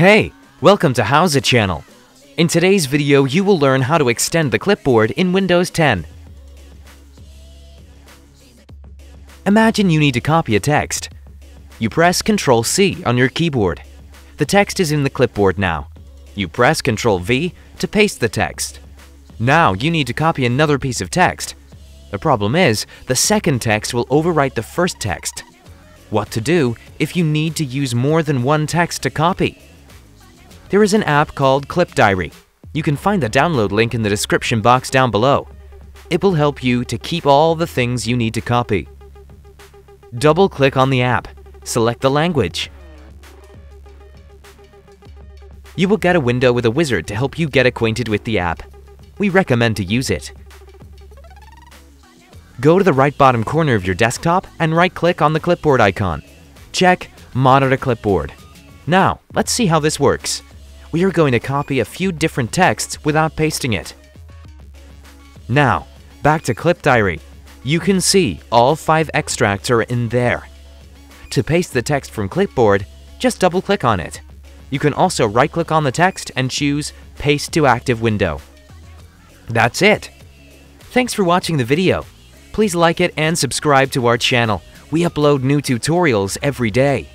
Hey, welcome to HOWZA channel. In today's video, you will learn how to extend the clipboard in Windows 10. Imagine you need to copy a text. You press Ctrl+C on your keyboard. The text is in the clipboard now. You press Ctrl+V to paste the text. Now you need to copy another piece of text. The problem is, the second text will overwrite the first text. What to do if you need to use more than one text to copy? There is an app called Clipdiary. You can find the download link in the description box down below. It will help you to keep all the things you need to copy. Double-click on the app. Select the language. You will get a window with a wizard to help you get acquainted with the app. We recommend to use it. Go to the right bottom corner of your desktop and right-click on the clipboard icon. Check Monitor Clipboard. Now, let's see how this works. We are going to copy a few different texts without pasting it. Now, back to Clipdiary. You can see all 5 extracts are in there. To paste the text from Clipboard, just double-click on it. You can also right-click on the text and choose Paste to Active Window. That's it! Thanks for watching the video. Please like it and subscribe to our channel. We upload new tutorials every day.